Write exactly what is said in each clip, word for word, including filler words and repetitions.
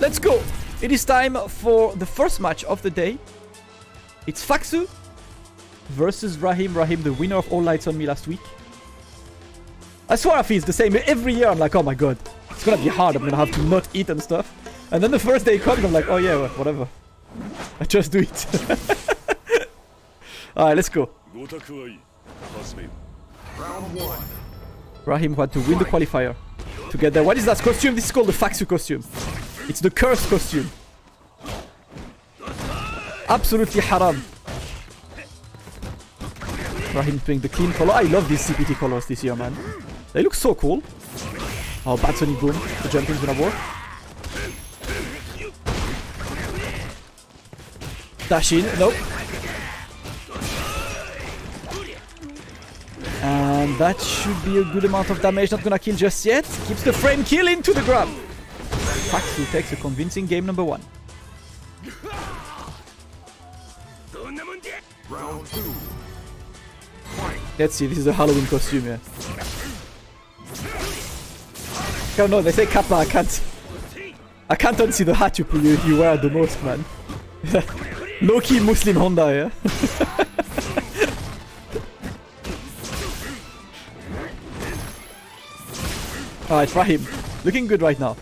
Let's go! It is time for the first match of the day. It's Faxxu versus Rahim. Rahim, the winner of All Lights on Me last week. I swear I feel it's the same every year. I'm like, oh my god, it's gonna be hard. I'm gonna have to not eat and stuff. And then the first day comes, I'm like, oh yeah, well, whatever. I just do it. Alright, let's go. Round one. Rahim had to win the qualifier together. What is that costume? This is called the Faxxu costume. It's the cursed costume. Absolutely haram. Rahim doing the clean color. I love these C P T colors this year, man. They look so cool. Oh, bad Sonic Boom. The jumping's gonna work. Dash in. Nope. And that should be a good amount of damage. Not gonna kill just yet. Keeps the frame kill into the grab. Faxxu takes a convincing game number one. Round two. Let's see, this is a Halloween costume, yeah. Oh no, they say kappa, I can't... I can't unsee the hat you, you, you wear the most, man. Low-key Muslim Honda, yeah? Alright, Rahim. Looking good right now.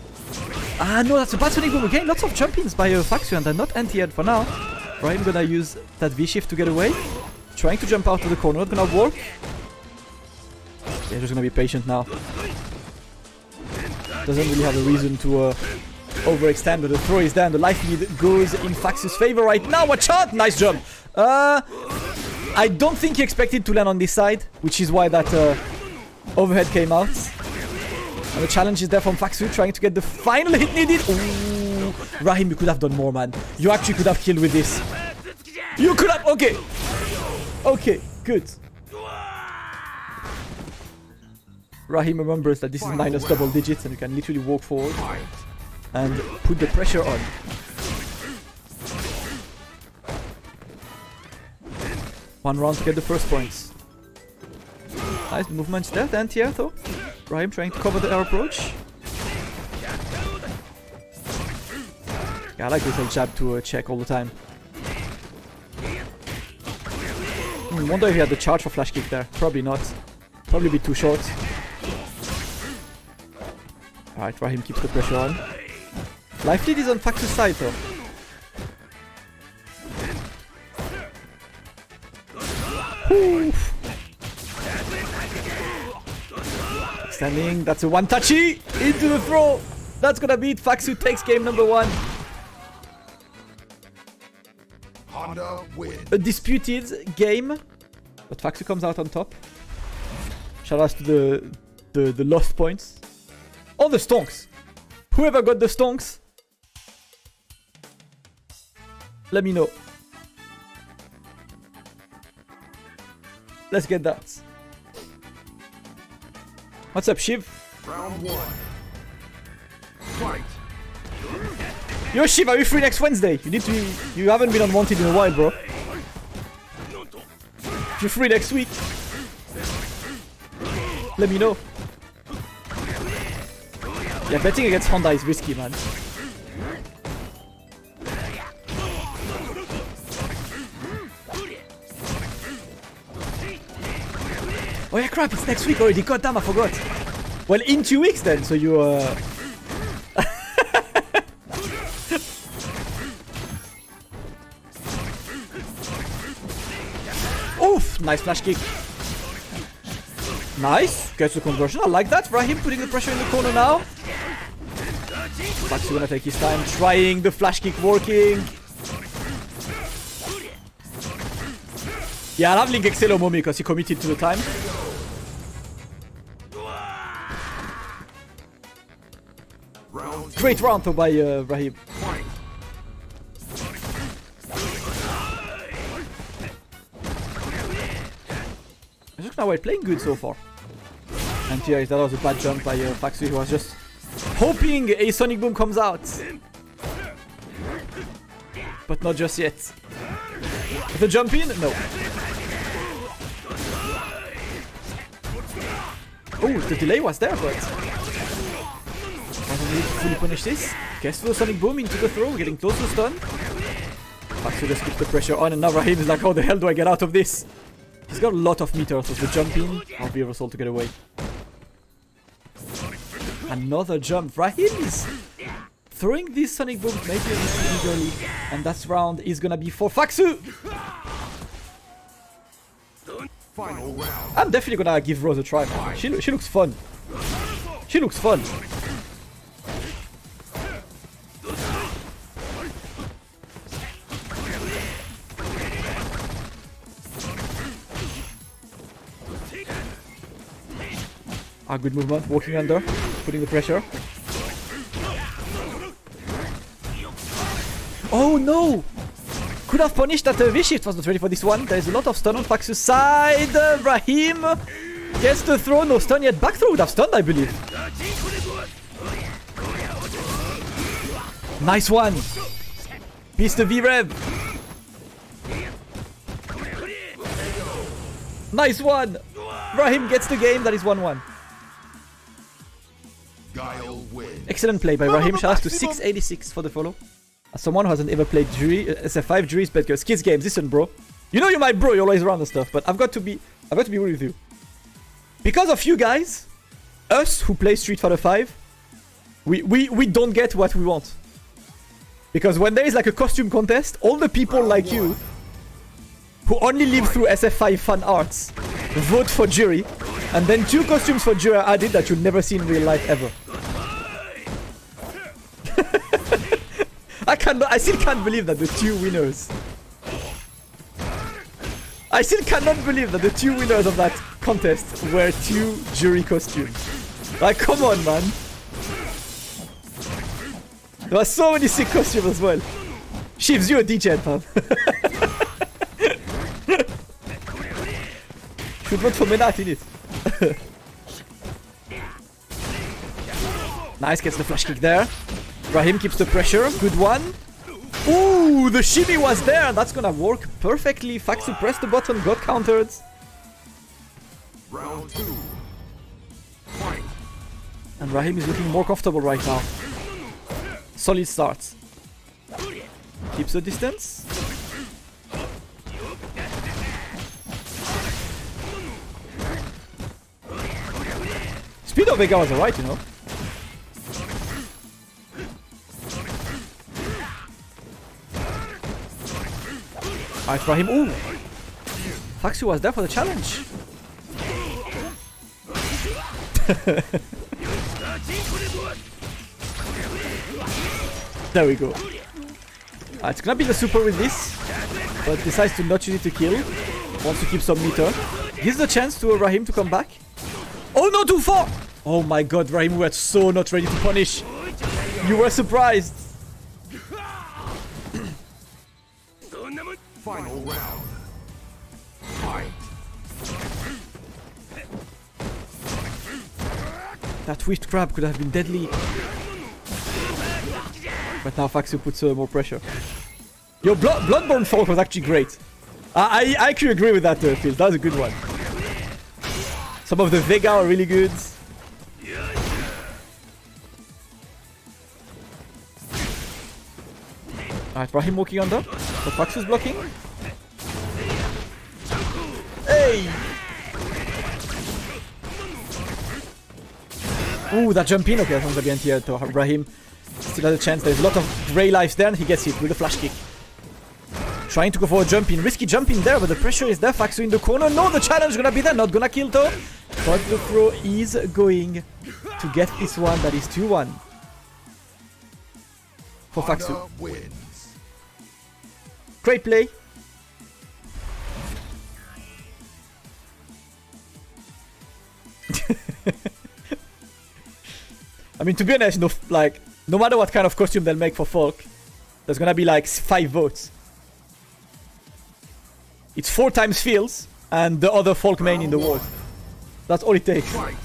Ah no, that's a bad Sonic Boom again. Lots of jump-ins by uh, Faxxu, and they're not anti-head for now. Rahim gonna use that V-Shift to get away. Trying to jump out of the corner, not gonna work. They're just gonna be patient now. Doesn't really have a reason to uh, overextend, but the throw is down. The life lead goes in Faxxu's favor right now. Watch out! Nice jump! Uh, I don't think he expected to land on this side, which is why that uh, overhead came out. And the challenge is there from Faxxu, trying to get the final hit needed. Ooh, Rahim, you could have done more, man. You actually could have killed with this. You could have... Okay. Okay, good. Rahim remembers that this is minus double digits and you can literally walk forward and put the pressure on. One round to get the first points. Nice movement there, the anti-air though. Rahim trying to cover the air approach. Yeah, I like this little jab to uh, check all the time. I wonder if he had the charge for flash kick there. Probably not. Probably be too short. Alright, Rahim keeps the pressure on. Life lead is on Faxxu's side though. Oof. Standing, that's a one-touchy! Into the throw! That's gonna be it. Faxxu takes game number one. A disputed game, but Faxxu comes out on top. Shout out to the, the the lost points. Oh, the stonks! Whoever got the stonks, let me know. Let's get that. What's up, Shiv? Round one. Fight. Yo, Shiv, are you free next Wednesday? You need to be, you haven't been unwanted in a while, bro. If you're free next week, let me know. Yeah, betting against Honda is risky, man. Oh yeah, crap, it's next week already. God damn, I forgot. Well, in two weeks then, so you uh... Nice flash kick. Nice. Gets the conversion. I like that. Rahim putting the pressure in the corner now. Faxxu gonna take his time. Trying the flash kick, working. Yeah, I'll have Link Excelo Momi because he committed to the time. Great round though by uh, Rahim. Now we're playing good so far. And here, that was a bad jump by uh, Faxxu. He was just hoping a Sonic Boom comes out. But not just yet. With the jump in? No. Oh, the delay was there, but... Wasn't need to fully punish this. Gets to the Sonic Boom into the throw, getting close to the stun. Faxxu just keeps the pressure on, and now Rahim is like, how the hell do I get out of this? He's got a lot of meters of the jump in. I'll be able to get away. Another jump. Rahim is throwing this Sonic Boom, maybe a little eagerly, and that round is gonna be for Faxxu! Final round. I'm definitely gonna give Rose a try. She, she looks fun. She looks fun. Ah, good movement. Walking under, putting the pressure. Oh no! Could have punished that. uh, V-Shift was not ready for this one. There is a lot of stun on Faxxu's side. Uh, Rahim gets the throw. No stun yet. Back throw would have stunned, I believe. Nice one. Beats the V-Rev. Nice one. Rahim gets the game. That is one one. Guile win. Excellent play by Rahim. Shout out to six eighty-six for the follow. As someone who hasn't ever played Juri, uh, S F five, Juri's bad girls. Kids games, listen bro. You know you're my bro, you're always around and stuff, but I've got to be I've got to be real with you. Because of you guys, us who play Street Fighter five, we, we, we don't get what we want. Because when there is like a costume contest, all the people like you, who only live through S F five fan arts, vote for Juri, and then two costumes for Juri are added that you'll never see in real life ever. I can't. I still can't believe that the two winners. I still cannot believe that the two winners of that contest were two Juri costumes. Like, come on, man. There are so many sick costumes as well. Shivs, you're a D J, fam. Should vote for Menat in it. Nice, gets the flash kick there. Rahim keeps the pressure. Good one. Ooh, the shimmy was there. That's gonna work perfectly. Faxxu pressed the button, got countered. Round two. And Rahim is looking more comfortable right now. Solid start. Keeps the distance. Speed of Vega was alright, you know. Alright, Rahim. Ooh! Faxxu was there for the challenge. There we go. Right, it's gonna be the super with this, but decides to not use it to kill. Wants to keep some meter. Gives the chance to uh, Rahim to come back. Oh no, too far! Oh my god, Rahim, we were so not ready to punish. You were surprised. Final round. Fight. That whipped grab could have been deadly. But now Faxxu puts uh, more pressure. Your Blo Bloodborne Falke was actually great. I, I, I actually agree with that, uh, Phil. That was a good one. Some of the Vega are really good. Alright, Rahim walking under. So Faxxu's blocking. Hey! Ooh, that jump in. Okay, that's gonna be anti-air to Rahim. Still has a chance. There's a lot of grey lives there, and he gets hit with a flash kick. Trying to go for a jump in. Risky jump in there, but the pressure is there. Faxxu in the corner. No, the challenge is gonna be there. Not gonna kill though. But the throw is going to get this one. That is two one. For Faxxu. Great play. I mean, to be honest, no, like, no matter what kind of costume they'll make for Falke, there's gonna be like five votes. It's four times Phil's and the other Falke main in the world. That's all it takes. Alright,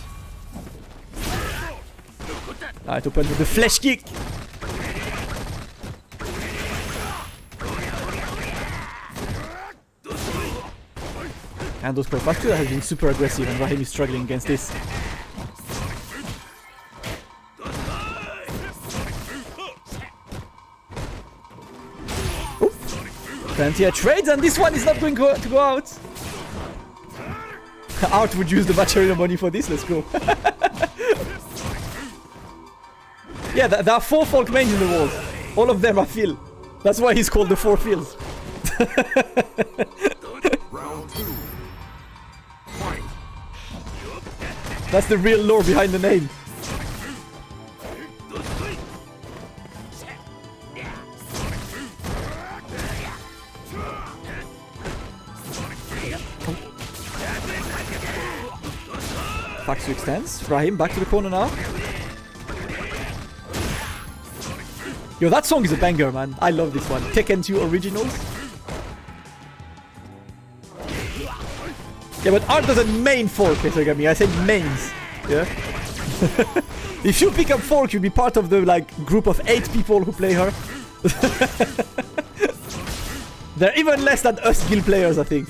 open with the flash kick. And those Faxxu has been super aggressive, and Rahim is struggling against this. Plenty of trades, and this one is not going to go out. Art would use the Vacherino money for this, let's go. Yeah, there are four Falke mains in the world. All of them are Phil. That's why he's called the Four Phils. That's the real lore behind the name. Faxxu extends. Rahim back to the corner now. Yo, that song is a banger, man. I love this one. Tekken two originals. Yeah, but Art doesn't main Falke, Tetogami. I said mains. Yeah. If you pick up Falke, you'll be part of the like group of eight people who play her. They're even less than us Guile players, I think.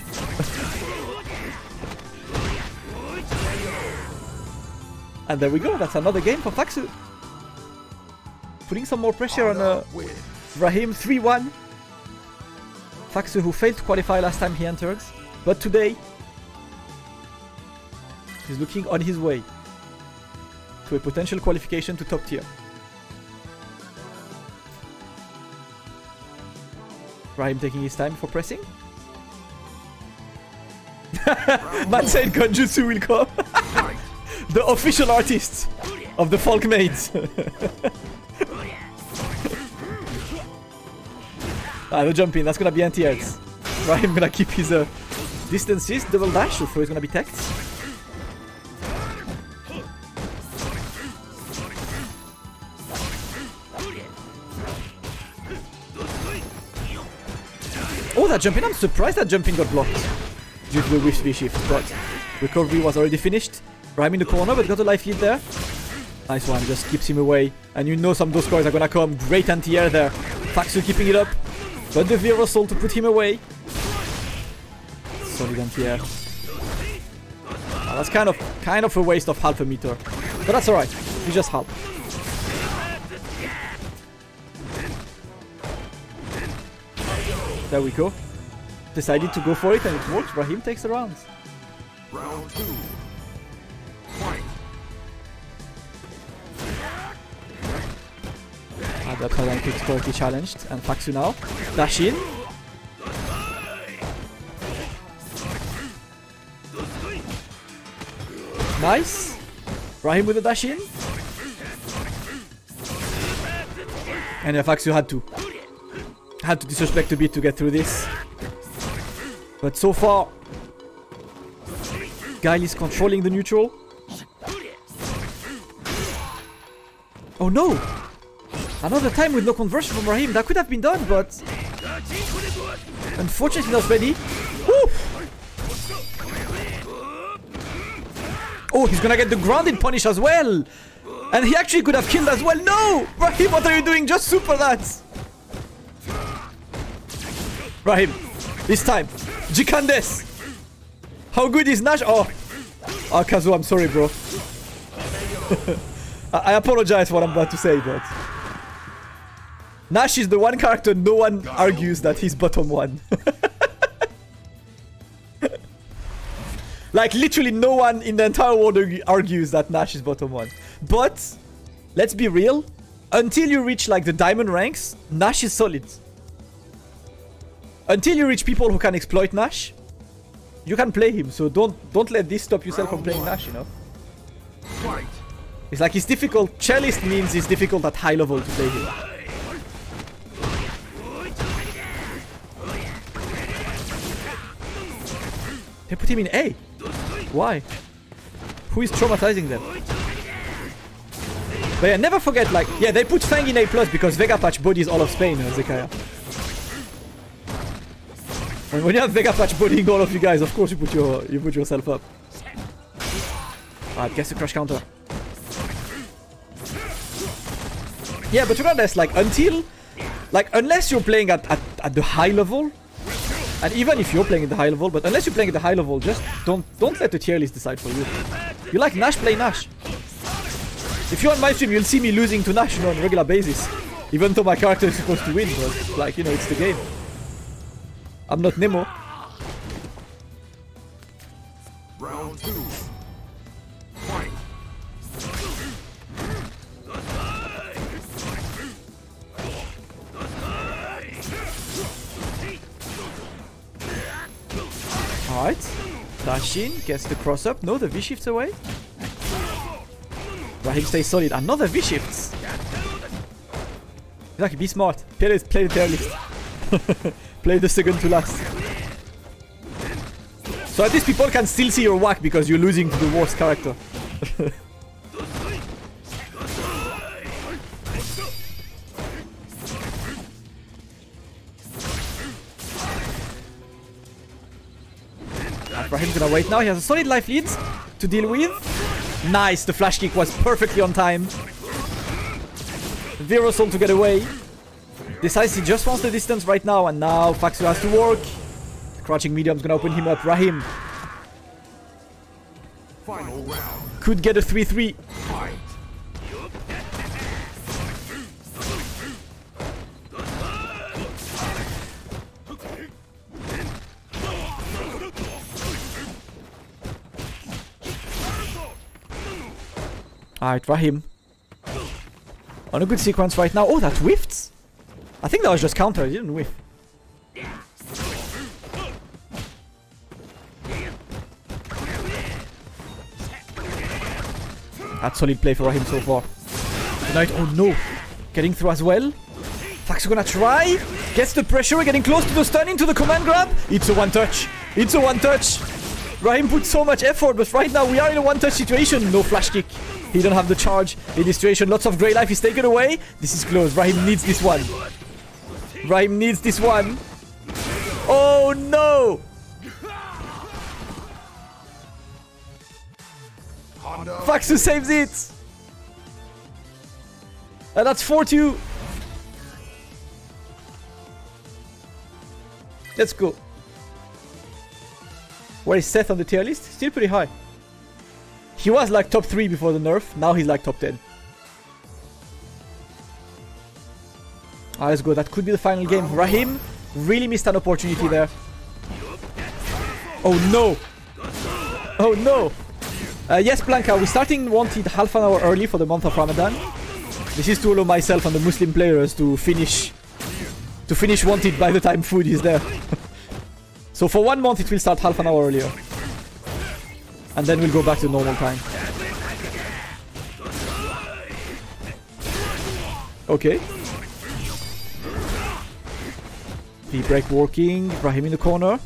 And there we go. That's another game for Faxxu. Putting some more pressure on uh, Rahim. Three one. Faxxu, who failed to qualify last time he enters, but today he's looking on his way to a potential qualification to top tier. Rahim taking his time for pressing. Man said Konjutsu will come. The official artists of the Falke mains. Ah, the jump in, that's gonna be anti-airs. Rahim gonna keep his uh, distances. Double dash, so he's gonna be teched. Oh, that jump in, I'm surprised that jump in got blocked due to the V-Shift, but recovery was already finished. Rahim in the corner, but got a life lead there. Nice one, just keeps him away. And you know some of those guys are gonna come. Great anti-air there. Faxxu keeping it up. But the V-Rev soul to put him away. Solid anti-air. Oh, that's kind of kind of a waste of half a meter. But that's alright. You just help. There we go. Decided to go for it and it worked. Rahim takes the rounds. Round two. Fight. The upside down kick's correctly challenged, and Faxxu now dash in. Nice. Rahim with a dash in. And yeah, Faxxu had to had to disrespect a bit to get through this. But so far, Guile is controlling the neutral. Oh no! Another time with no conversion from Rahim. That could have been done, but unfortunately not ready. Woo! Oh, he's gonna get the grounded punish as well. And he actually could have killed as well. No! Rahim, what are you doing? Just super that. Rahim, this time. Jikandes. How good is Nash? Oh. Oh, Kazuo, I'm sorry, bro. I, I apologize for what I'm about to say, but Nash is the one character no one argues that he's bottom one. Like, literally no one in the entire world argues that Nash is bottom one. But, let's be real. Until you reach, like, the diamond ranks, Nash is solid. Until you reach people who can exploit Nash, you can play him. So don't don't let this stop yourself from playing Nash, you know? It's like, he's difficult. Cellist means it's difficult at high level to play him. They put him in A. Why? Who is traumatizing them? But yeah, never forget, like, yeah, they put Fang in A plus because Vega patch bodies all of Spain, uh, Zekaya. And when you have Vega patch bodying all of you guys, of course you put your you put yourself up. Alright, guess the crash counter. Yeah, but regardless, like, until, like, unless you're playing at at, at the high level. And even if you're playing at the high level, but unless you're playing at the high level, just don't don't let the tier list decide for you. You like Nash, play Nash. If you're on my stream, you'll see me losing to Nash, you know, on a regular basis. Even though my character is supposed to win, but, like, you know, it's the game. I'm not Nemo. Round two. Fight. Alright. Dashin gets the cross up. No, the V-Shift's away. Rahim stays solid. Another V-Shift. Exactly, be smart. Play it, play it early. Play the second to last. So at least people can still see your whack because you're losing to the worst character. Rahim's gonna wait now. He has a solid life lead to deal with. Nice, the flash kick was perfectly on time. Virosol to get away. Decides he just wants the distance right now, and now Faxxu has to work. The crouching medium's gonna open him up. Rahim Final round. Could get a three three. Alright, Rahim on a good sequence right now. Oh, that whiffed? I think that was just counter, he didn't whiff. That's solid play for Rahim so far. Tonight, oh no! Getting through as well. Faxxu gonna try. Gets the pressure, we're getting close to the stun, into the command grab. It's a one touch. It's a one touch. Rahim put so much effort, but right now we are in a one touch situation. No flash kick. He don't have the charge in this situation. Lots of grey life is taken away. This is close. Rahim needs this one. Rahim needs this one. Oh no! Oh, no. Faxxu saves it! And that's four two. Let's go. Where is Seth on the tier list? Still pretty high. He was like top three before the nerf, now he's like top ten. Alright, let's go. That could be the final game. Rahim really missed an opportunity there. Oh no! Oh no! Uh, yes, Blanka, we starting wanted half an hour early for the month of Ramadan. This is to allow myself and the Muslim players to finish to finish wanted by the time food is there. So for one month it will start half an hour earlier. And then we'll go back to normal time. Okay. The break working. Rahim in the corner.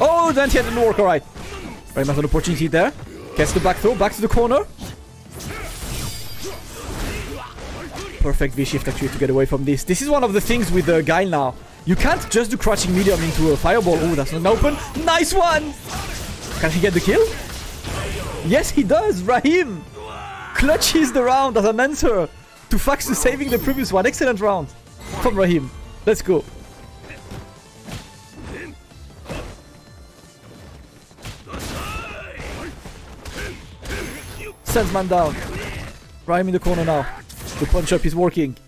Oh, the anti-air didn't work. Alright. Rahim has an opportunity there. Gets the back throw. Back to the corner. Perfect V-Shift actually to get away from this. This is one of the things with uh, Guile now. You can't just do crouching medium into a fireball. Oh, that's not open. Nice one! Can he get the kill? Yes, he does! Rahim clutches the round as an answer to Faxxu saving the previous one. Excellent round from Rahim. Let's go. Sends man down. Rahim in the corner now. The punch-up is working.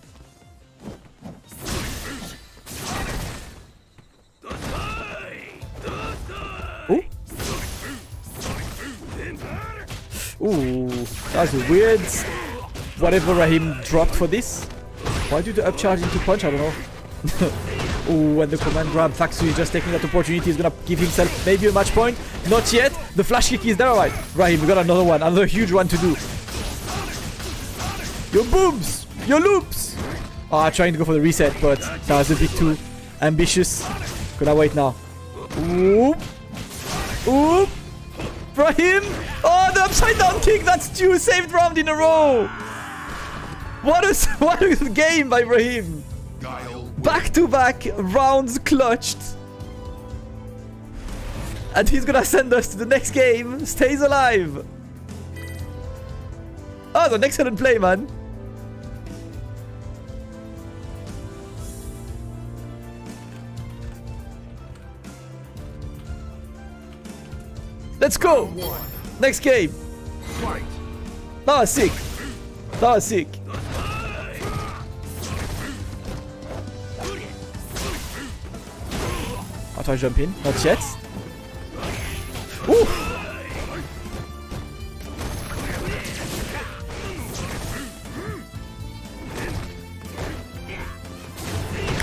Ooh, that was weird. Whatever Rahim dropped for this. Why do the upcharge into punch? I don't know. Ooh, and the command grab. Faxxu is just taking that opportunity. He's gonna give himself maybe a match point. Not yet. The flash kick is there. Alright, Rahim, we got another one. Another huge one to do. Your booms! Your loops! Ah, oh, trying to go for the reset, but that was a bit too ambitious. Gonna wait now. Oop! Oop! Rahim! Oh, the upside down kick! That's two saved round in a row! What a, what a game by Rahim! Back to back rounds clutched. And he's gonna send us to the next game. Stays alive! Oh, that's an excellent play, man! Let's go! Next game! That was sick! That was sick! I'll try to jump in. Not yet. Ooh!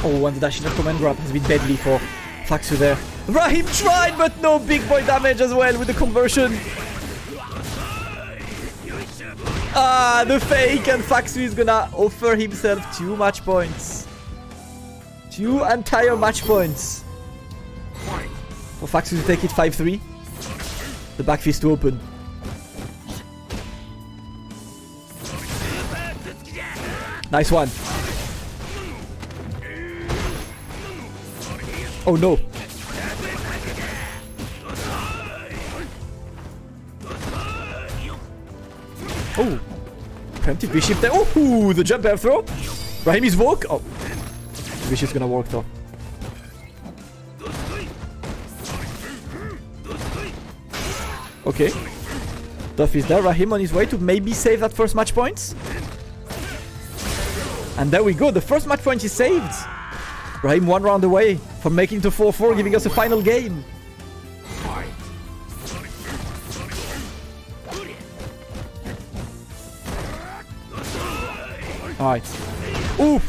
Oh, and the dash in the command grab has been deadly for Faxxu there. Rahim tried, but no big boy damage as well with the conversion. Ah, the fake, and Faxxu is gonna offer himself two match points. Two entire match points. For Faxxu to take it five three. The back fist to open. Nice one. Oh no. Oh, preemptive V-Shift there. Oh, the jump air throw. Rahim is woke. Oh, V-Shift's gonna work though. Okay. Duff is there. Rahim on his way to maybe save that first match point. And there we go. The first match point is saved. Rahim one round away from making to four four, giving us a final game. Alright. Oof!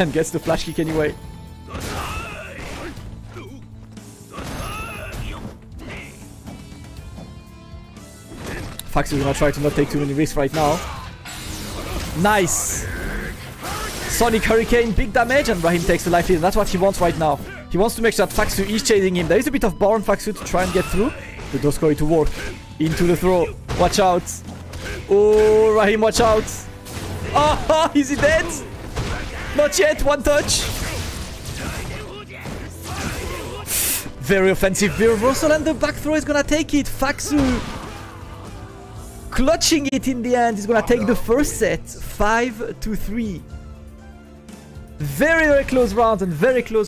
And gets the flash kick anyway. Faxxu is gonna try to not take too many risks right now. Nice! Sonic Hurricane, big damage, and Rahim takes the life lead. That's what he wants right now. He wants to make sure that Faxxu is chasing him. There is a bit of bar on Faxxu to try and get through. The door's going to work. Into the throw. Watch out. Oh, Rahim, watch out. Oh, is he dead? Not yet. One touch. Very offensive rear reversal, and the back throw is going to take it. Faxxu clutching it in the end. He's going to take the first set. five to three. Very, very close round and very close.